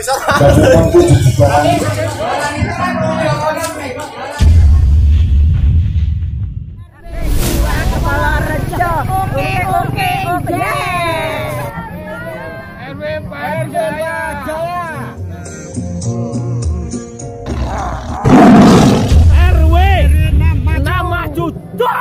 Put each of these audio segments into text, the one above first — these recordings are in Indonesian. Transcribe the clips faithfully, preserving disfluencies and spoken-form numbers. Kepala Rejo. Oke, oke, oke. R W Pak Jaya. R W nama Judo.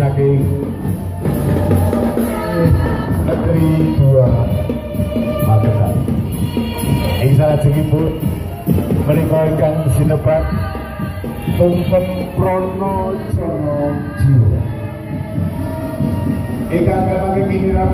Saking negeri dua Magetan yang salah jengibut menikahkan sinepat tumpeng Pranajiwo ikan kemarin pikiran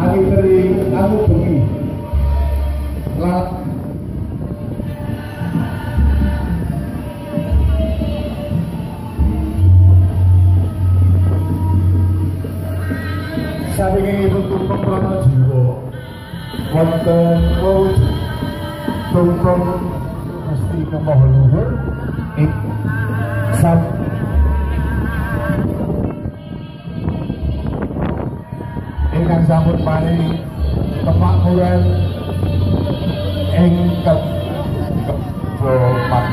angin dari aku bengi lah saking itu tumpeng Pranajiwo wonten wujud tumpeng mesti kemoho luhur ik sam ingkang sampun paring kemakmuran ing kebromat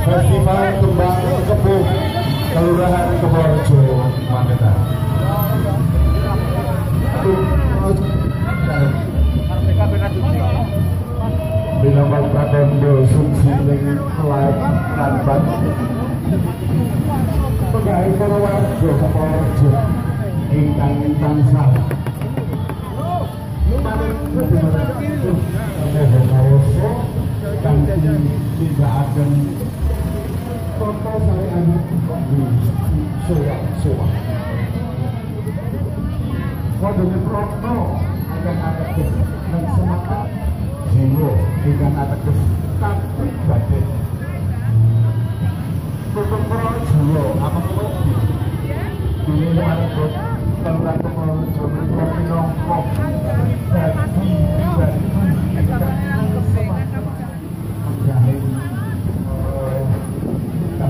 Festival Kembang Kepu Kelurahan Kemorjo Magetan. Binamar Prakondo Sumsiling Kelat Tanpan Pegawai Purworejo Kemorjo Ingkang Tansah tidak akan total saya anak di soa-soa wadahnya prokno akan ateges dan semata jiwo dengan ateges tapi badan tutup pro jiwo apa kopi ini ateges telah kepala jodoh kopi nongkok bagi bagi dan semata. Kami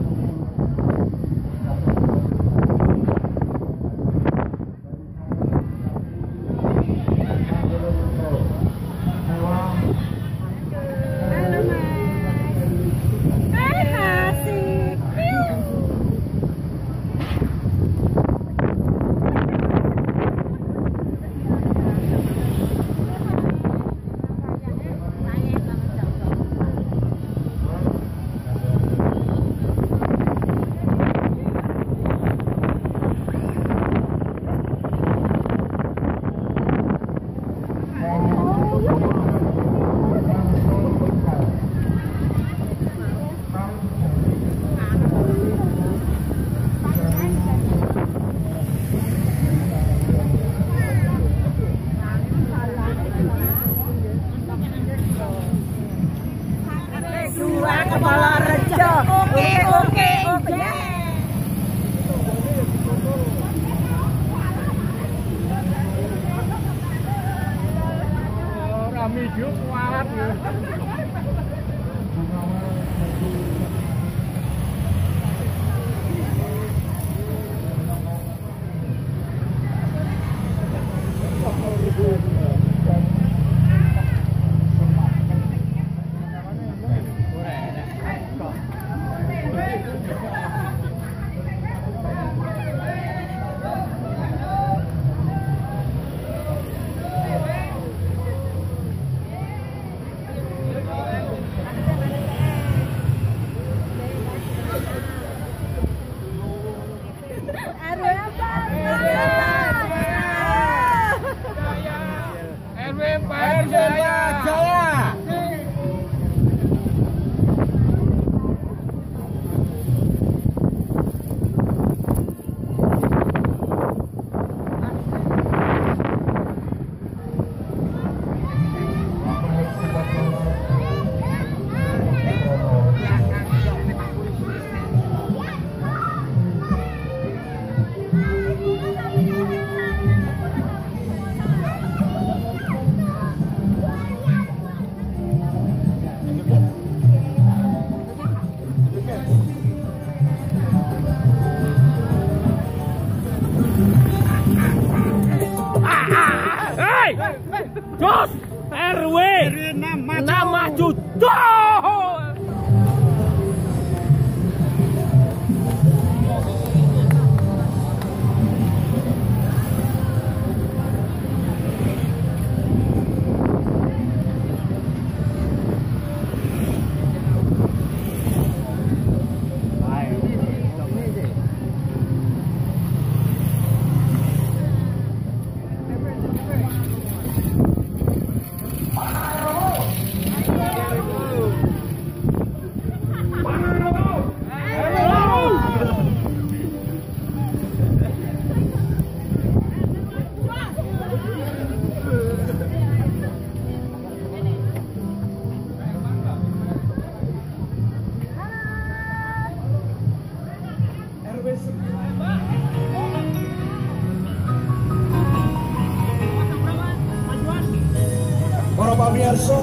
video kuat ya. Jos R W nama cucu. Para pemirsa,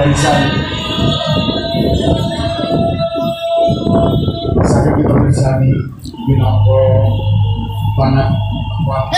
barisan. Saya kita bersani binopo panah kuat.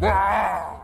Ah!